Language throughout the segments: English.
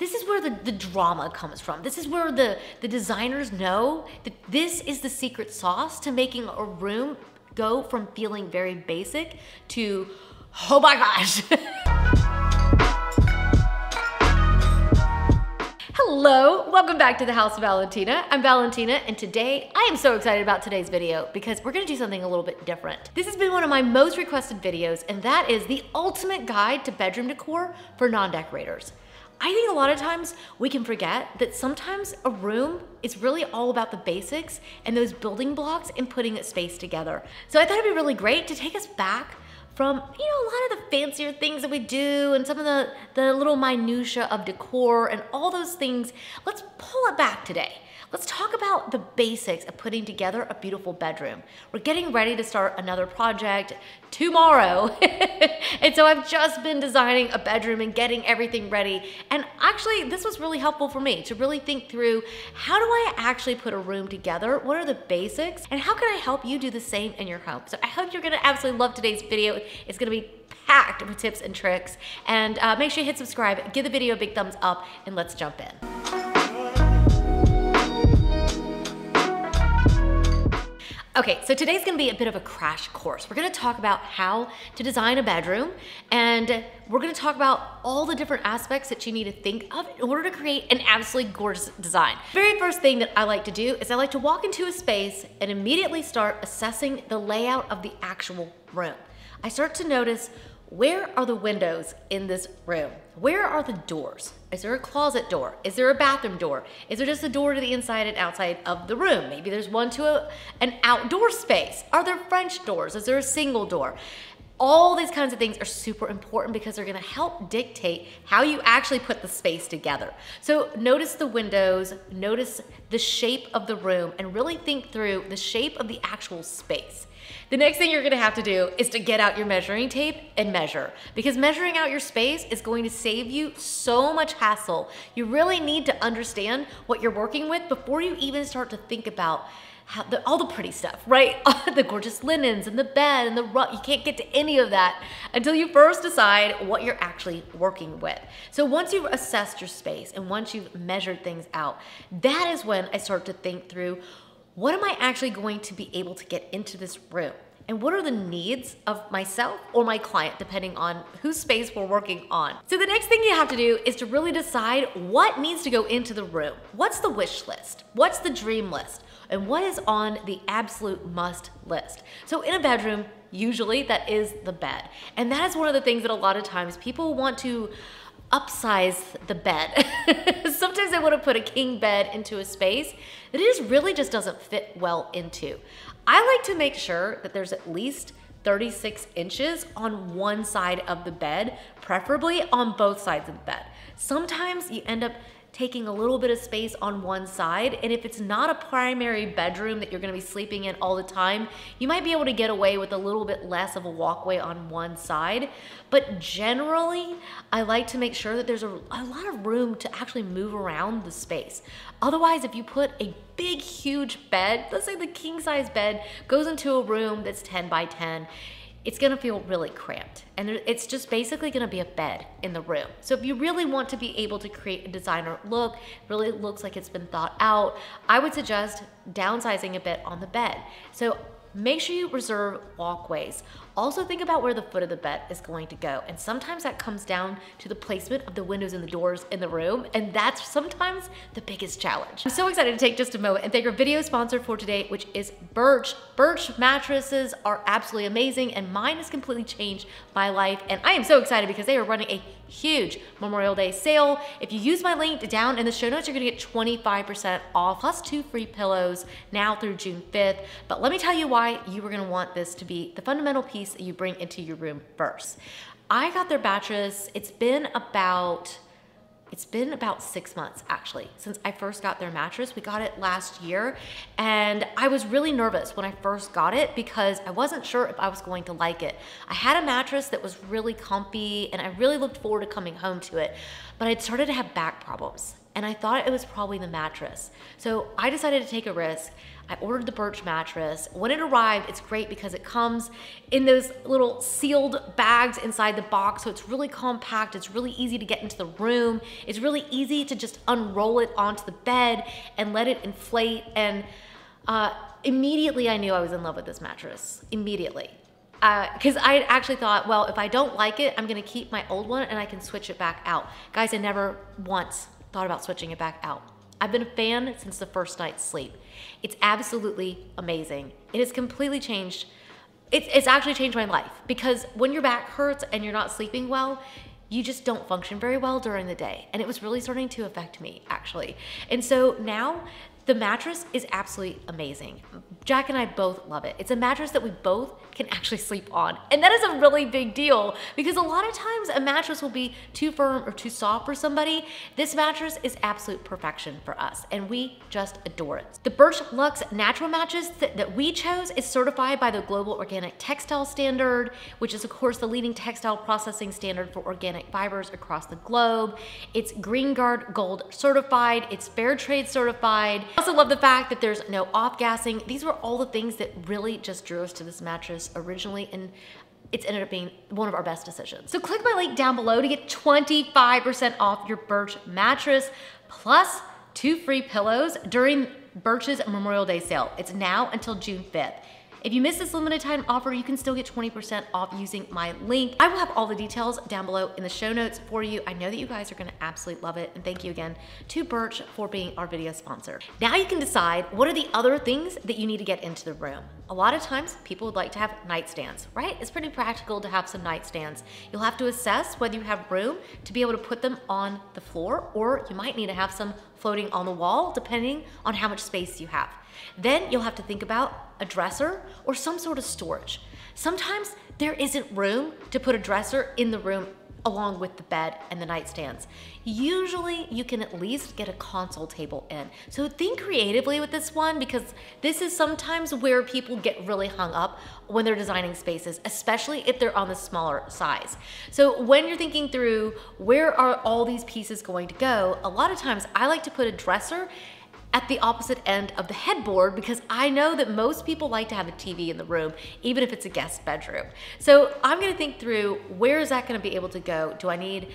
This is where the drama comes from. This is where the designers know that this is the secret sauce to making a room go from feeling very basic to, oh my gosh. Hello, welcome back to the House of Valentina. I'm Valentina, and today I am so excited about today's video because we're gonna do something a little bit different. This has been one of my most requested videos, and that is the ultimate guide to bedroom decor for non-decorators. I think a lot of times we can forget that sometimes a room is really all about the basics and those building blocks and putting a space together. So I thought it'd be really great to take us back from, a lot of the fancier things that we do and some of the little minutia of decor and all those things. Let's pull it back today. Let's talk about the basics of putting together a beautiful bedroom. We're getting ready to start another project tomorrow. And so I've just been designing a bedroom and getting everything ready. And actually, this was really helpful for me to really think through, how do I actually put a room together? What are the basics? And how can I help you do the same in your home? So I hope you're gonna absolutely love today's video. It's gonna be packed with tips and tricks. And make sure you hit subscribe, give the video a big thumbs up, and let's jump in. Okay, so today's gonna be a bit of a crash course. We're gonna talk about how to design a bedroom, and we're gonna talk about all the different aspects that you need to think of in order to create an absolutely gorgeous design. Very first thing that I like to do is I like to walk into a space and immediately start assessing the layout of the actual room. I start to notice, where are the windows in this room? Where are the doors? Is there a closet door? Is there a bathroom door? Is there just a door to the inside and outside of the room? Maybe there's one to an outdoor space. Are there French doors? Is there a single door? All these kinds of things are super important because they're gonna help dictate how you actually put the space together. So notice the windows, notice the shape of the room, and really think through the shape of the actual space. The next thing you're gonna have to do is to get out your measuring tape and measure, because measuring out your space is going to save you so much hassle. You really need to understand what you're working with before you even start to think about all the pretty stuff, right? The gorgeous linens and the bed and the rug. You can't get to any of that until you first decide what you're actually working with. So once you've assessed your space and once you've measured things out, that is when I start to think through, what am I actually going to be able to get into this room? And what are the needs of myself or my client, depending on whose space we're working on? So the next thing you have to do is to really decide what needs to go into the room. What's the wish list? What's the dream list? And what is on the absolute must list? So in a bedroom, usually that is the bed. And that is one of the things that a lot of times people want to upsize the bed. Sometimes I want to put a king bed into a space that it just really just doesn't fit well into. I like to make sure that there's at least 36 inches on one side of the bed, preferably on both sides of the bed. Sometimes you end up taking a little bit of space on one side, and if it's not a primary bedroom that you're gonna be sleeping in all the time, you might be able to get away with a little bit less of a walkway on one side. But generally, I like to make sure that there's a lot of room to actually move around the space. Otherwise, if you put a big, huge bed, let's say the king size bed goes into a room that's 10 by 10, it's gonna feel really cramped. And it's just basically gonna be a bed in the room. So if you really want to be able to create a designer look, really looks like it's been thought out, I would suggest downsizing a bit on the bed. So make sure you reserve walkways. Also think about where the foot of the bed is going to go. And sometimes that comes down to the placement of the windows and the doors in the room. And that's sometimes the biggest challenge. I'm so excited to take just a moment and thank our video sponsor for today, which is Birch. Birch mattresses are absolutely amazing, and mine has completely changed my life. And I am so excited because they are running a huge Memorial Day sale. If you use my link down in the show notes, you're gonna get 25% off plus 2 free pillows now through June 5th. But let me tell you why you were gonna want this to be the fundamental piece that you bring into your room first. I got their mattress, it's been about 6 months actually since I first got their mattress. We got it last year, and I was really nervous when I first got it because I wasn't sure if I was going to like it. I had a mattress that was really comfy and I really looked forward to coming home to it, but I'd started to have back problems. and I thought it was probably the mattress. So I decided to take a risk. I ordered the Birch mattress. When it arrived, it's great because it comes in those little sealed bags inside the box, so it's really compact, it's really easy to get into the room, it's really easy to just unroll it onto the bed and let it inflate, and immediately I knew I was in love with this mattress, immediately. Because I actually thought, well, if I don't like it, I'm gonna keep my old one and I can switch it back out. Guys, I never once thought about switching it back out. I've been a fan since the first night's sleep. It's absolutely amazing. It has completely changed. It's actually changed my life, because when your back hurts and you're not sleeping well, you just don't function very well during the day. And it was really starting to affect me, actually. And so now, the mattress is absolutely amazing. Jack and I both love it. It's a mattress that we both can actually sleep on. And that is a really big deal, because a lot of times a mattress will be too firm or too soft for somebody. This mattress is absolute perfection for us, and we just adore it. The Birch Luxe Natural mattress that we chose is certified by the Global Organic Textile Standard, which is of course the leading textile processing standard for organic fibers across the globe. It's GreenGuard Gold certified, it's Fair Trade certified. I also love the fact that there's no off-gassing. These were all the things that really just drew us to this mattress originally, and it's ended up being one of our best decisions. So click my link down below to get 25% off your Birch mattress, plus 2 free pillows during Birch's Memorial Day sale. It's now until June 5th. If you missed this limited time offer, you can still get 20% off using my link. I will have all the details down below in the show notes for you. I know that you guys are gonna absolutely love it, and thank you again to Birch for being our video sponsor. Now you can decide what are the other things that you need to get into the room. A lot of times people would like to have nightstands, right? It's pretty practical to have some nightstands. You'll have to assess whether you have room to be able to put them on the floor, or you might need to have some floating on the wall, depending on how much space you have. Then you'll have to think about a dresser or some sort of storage. Sometimes there isn't room to put a dresser in the room along with the bed and the nightstands. Usually you can at least get a console table in. So think creatively with this one, because this is sometimes where people get really hung up when they're designing spaces, especially if they're on the smaller size. So when you're thinking through where are all these pieces going to go, a lot of times I like to put a dresser at the opposite end of the headboard, because I know that most people like to have a TV in the room, even if it's a guest bedroom. So I'm gonna think through, where is that gonna be able to go? Do I need,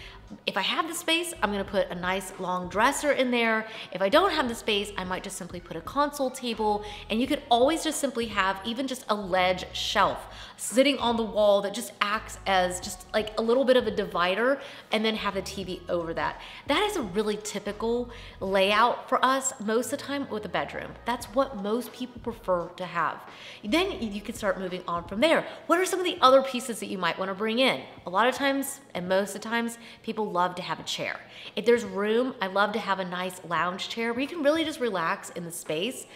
if I have the space, I'm gonna put a nice long dresser in there. If I don't have the space, I might just simply put a console table, and you could always just simply have even just a ledge shelf sitting on the wall that just acts as just like a little bit of a divider, and then have the TV over that. That is a really typical layout for us most of the time with a bedroom. That's what most people prefer to have. Then you can start moving on from there. What are some of the other pieces that you might wanna bring in? A lot of times, and most of the times, people love to have a chair. If there's room, I love to have a nice lounge chair where you can really just relax in the space.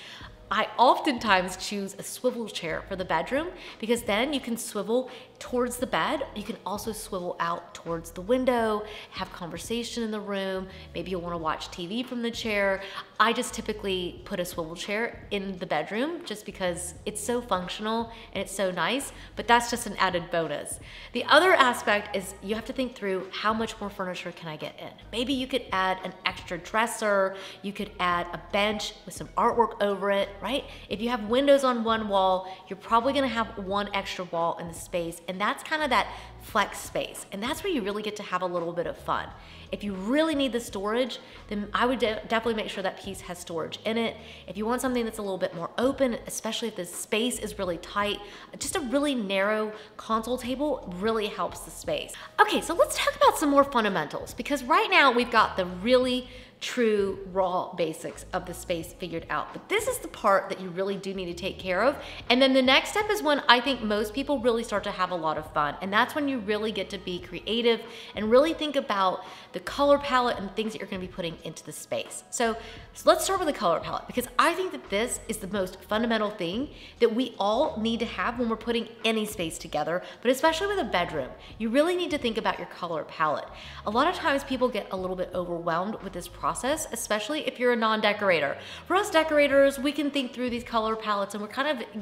I oftentimes choose a swivel chair for the bedroom, because then you can swivel towards the bed. You can also swivel out towards the window, have conversation in the room. Maybe you'll want to watch TV from the chair. I just typically put a swivel chair in the bedroom just because it's so functional and it's so nice, but that's just an added bonus. The other aspect is you have to think through, how much more furniture can I get in? Maybe you could add an extra dresser. You could add a bench with some artwork over it, right? If you have windows on one wall, you're probably gonna have one extra wall in the space, and that's kind of that flex space, and that's where you really get to have a little bit of fun. If you really need the storage, then I would definitely make sure that piece has storage in it. If you want something that's a little bit more open, especially if the space is really tight, just a really narrow console table really helps the space. Okay, so let's talk about some more fundamentals, because right now we've got the really true raw basics of the space figured out, but this is the part that you really do need to take care of. And then the next step is when I think most people really start to have a lot of fun, and that's when you really get to be creative and really think about the color palette and things that you're going to be putting into the space. So let's start with the color palette, because I think that this is the most fundamental thing that we all need to have when we're putting any space together, but especially with a bedroom. You really need to think about your color palette. A lot of times people get a little bit overwhelmed with this process process, especially if you're a non-decorator. For us decorators, we can think through these color palettes and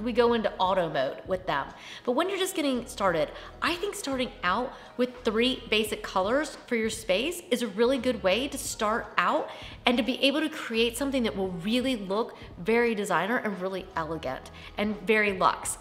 we go into auto mode with them. But when you're just getting started, I think starting out with 3 basic colors for your space is a really good way to start out and to be able to create something that will really look very designer and really elegant and very luxe.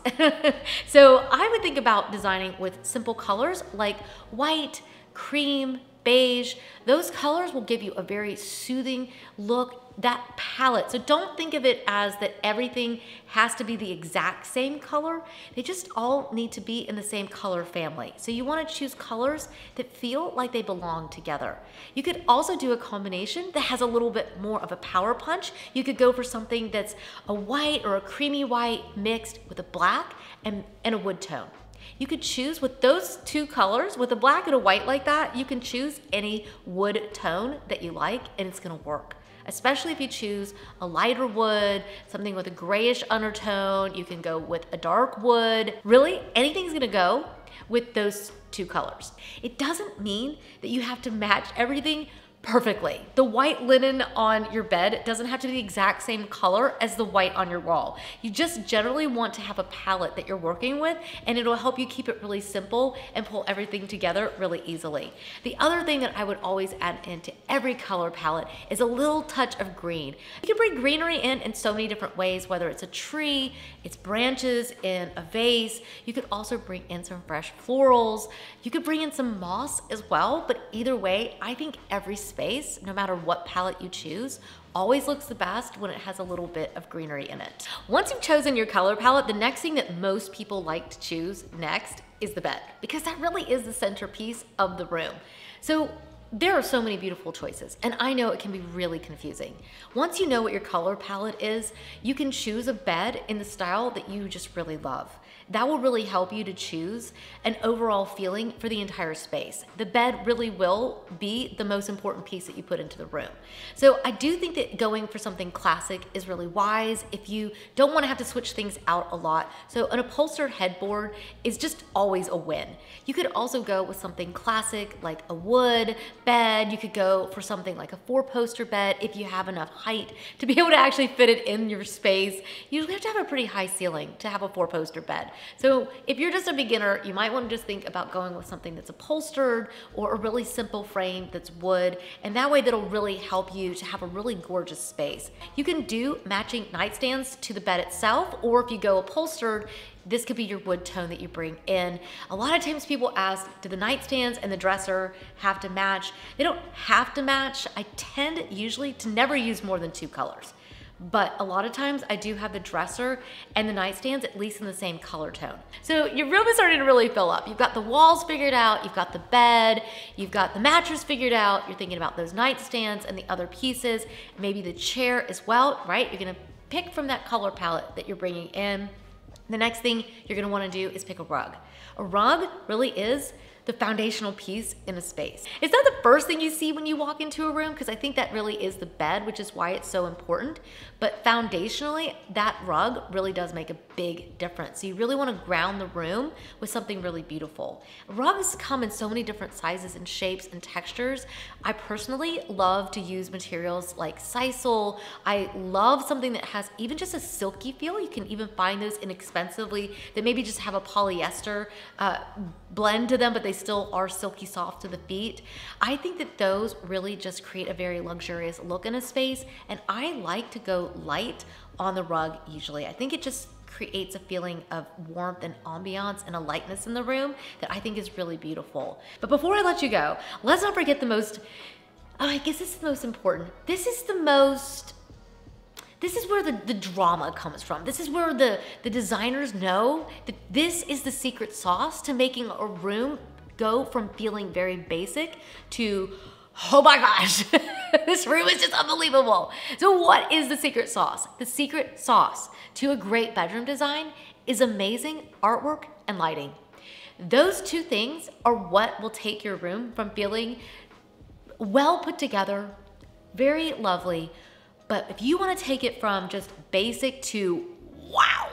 So I would think about designing with simple colors like white, cream, beige. Those colors will give you a very soothing look, that palette. So don't think of it as that everything has to be the exact same color. They just all need to be in the same color family. So you want to choose colors that feel like they belong together. You could also do a combination that has a little bit more of a power punch. You could go for something that's a white or a creamy white mixed with a black and a wood tone. You could choose with those 2 colors, with a black and a white like that, you can choose any wood tone that you like and it's going to work. Especially if you choose a lighter wood, something with a grayish undertone, you can go with a dark wood. Really, anything's gonna go with those 2 colors. It doesn't mean that you have to match everything perfectly. The white linen on your bed doesn't have to be the exact same color as the white on your wall. You just generally want to have a palette that you're working with, and it'll help you keep it really simple and pull everything together really easily. The other thing that I would always add into every color palette is a little touch of green. You can bring greenery in so many different ways, whether it's a tree, it's branches in a vase. You could also bring in some fresh florals. You could bring in some moss as well, but either way, I think every space, no matter what palette you choose, always looks the best when it has a little bit of greenery in it. Once you've chosen your color palette, the next thing that most people like to choose next is the bed, because that really is the centerpiece of the room. So there are so many beautiful choices, and I know it can be really confusing. Once you know what your color palette is, you can choose a bed in the style that you just really love. That will really help you to choose an overall feeling for the entire space. The bed really will be the most important piece that you put into the room. So I do think that going for something classic is really wise if you don't want to have to switch things out a lot. So an upholstered headboard is just always a win. You could also go with something classic like a wood bed. You could go for something like a 4-poster bed if you have enough height to be able to actually fit it in your space. You usually have to have a pretty high ceiling to have a 4-poster bed. So if you're just a beginner, you might want to just think about going with something that's upholstered or a really simple frame that's wood, and that way that'll really help you to have a really gorgeous space. You can do matching nightstands to the bed itself, or if you go upholstered, this could be your wood tone that you bring in. A lot of times people ask, do the nightstands and the dresser have to match? They don't have to match. I tend usually to never use more than 2 colors. But a lot of times I do have the dresser and the nightstands at least in the same color tone. So your room is starting to really fill up. You've got the walls figured out, you've got the bed, you've got the mattress figured out, you're thinking about those nightstands and the other pieces, maybe the chair as well, right? You're gonna pick from that color palette that you're bringing in. The next thing you're gonna wanna do is pick a rug. A rug really is the foundational piece in a space. It's not the first thing you see when you walk into a room, because I think that really is the bed, which is why it's so important. But foundationally, that rug really does make a big difference. So you really want to ground the room with something really beautiful. Rugs come in so many different sizes and shapes and textures. I personally love to use materials like sisal. I love something that has even just a silky feel. You can even find those inexpensively that maybe just have a polyester blend to them, but they still are silky soft to the feet. I think that those really just create a very luxurious look in a space, and I like to go light on the rug usually. I think it just creates a feeling of warmth and ambiance and a lightness in the room that I think is really beautiful. But before I let you go, let's not forget the most, oh, I guess this is the most important. This is where the drama comes from. This is where the designers know that this is the secret sauce to making a room go from feeling very basic to, oh my gosh, this room is just unbelievable. So what is the secret sauce? The secret sauce to a great bedroom design is amazing artwork and lighting. Those 2 things are what will take your room from feeling well put together, very lovely. But if you want to take it from just basic to wow,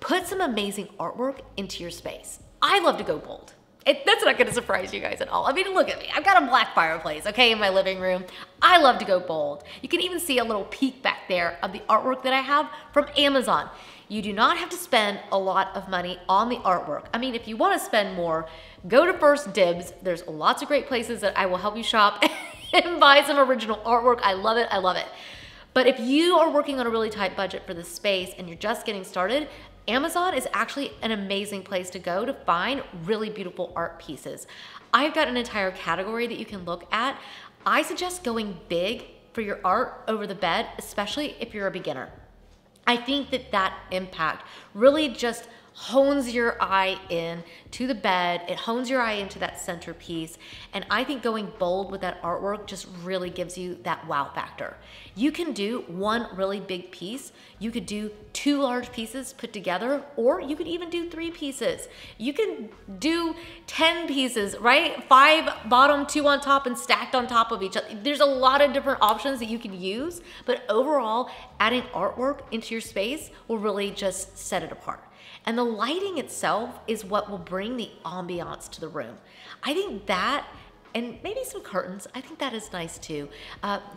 put some amazing artwork into your space. I love to go bold. That's not gonna surprise you guys at all. I mean, look at me, I've got a black fireplace, okay, in my living room. I love to go bold. You can even see a little peek back there of the artwork that I have from Amazon. You do not have to spend a lot of money on the artwork. I mean, if you wanna spend more, go to First Dibs. There's lots of great places that I will help you shop and buy some original artwork. I love it, I love it. But if you are working on a really tight budget for this space and you're just getting started, Amazon is actually an amazing place to go to find really beautiful art pieces. I've got an entire category that you can look at. I suggest going big for your art over the bed, especially if you're a beginner. I think that that impact really just hones your eye in to the bed. It hones your eye into that centerpiece. And I think going bold with that artwork just really gives you that wow factor. You can do one really big piece. You could do two large pieces put together, or you could even do 3 pieces. You can do 10 pieces, right? 5 bottom, 2 on top, and stacked on top of each other. There's a lot of different options that you can use, but overall, adding artwork into your space will really just set it apart. And the lighting itself is what will bring the ambiance to the room. I think that, and maybe some curtains, I think that is nice too.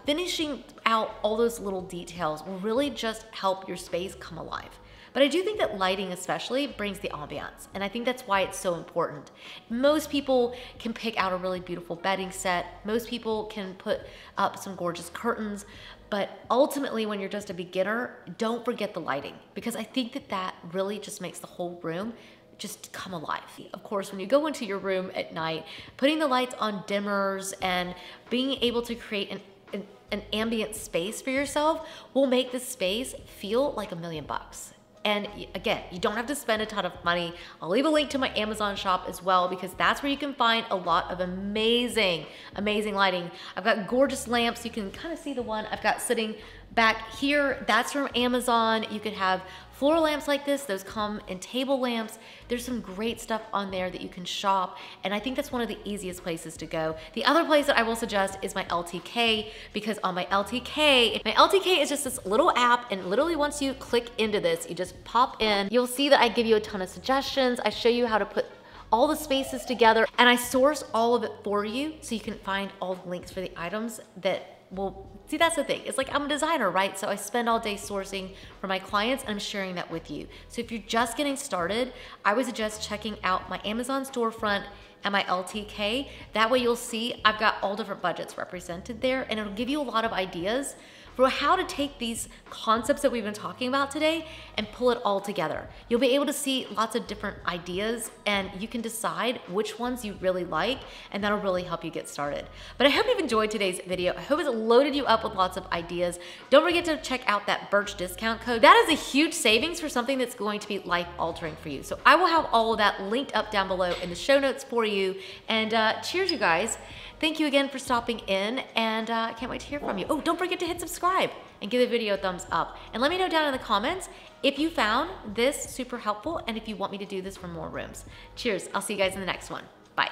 Finishing out all those little details will really just help your space come alive. But I do think that lighting especially brings the ambiance, and I think that's why it's so important. Most people can pick out a really beautiful bedding set. Most people can put up some gorgeous curtains. But ultimately, when you're just a beginner, don't forget the lighting, because I think that that really just makes the whole room just come alive. Of course, when you go into your room at night, putting the lights on dimmers and being able to create an ambient space for yourself will make the space feel like $1,000,000. And again, you don't have to spend a ton of money. I'll leave a link to my Amazon shop as well, because that's where you can find a lot of amazing, amazing lighting. I've got gorgeous lamps. You can kind of see the one I've got sitting back here. That's from Amazon. You could have floor lamps like this. Those come in table lamps. There's some great stuff on there that you can shop, and I think that's one of the easiest places to go. The other place that I will suggest is my LTK, because on my LTK is just this little app, and literally once you click into this, you just pop in. You'll see that I give you a ton of suggestions. I show you how to put all the spaces together, and I source all of it for you so you can find all the links for the items that will. See, that's the thing. It's like I'm a designer, right? So I spend all day sourcing for my clients, and I'm sharing that with you. So if you're just getting started, I would suggest checking out my Amazon storefront and my LTK. That way you'll see I've got all different budgets represented there, and it'll give you a lot of ideas for how to take these concepts that we've been talking about today and pull it all together. You'll be able to see lots of different ideas, and you can decide which ones you really like, and that'll really help you get started. But I hope you've enjoyed today's video. I hope it's loaded you up with lots of ideas. Don't forget to check out that Birch discount code. That is a huge savings for something that's going to be life-altering for you. So I will have all of that linked up down below in the show notes for you. And cheers, you guys. Thank you again for stopping in, and I can't wait to hear from you. Oh, don't forget to hit subscribe and give the video a thumbs up. And let me know down in the comments if you found this super helpful and if you want me to do this for more rooms. Cheers, I'll see you guys in the next one. Bye.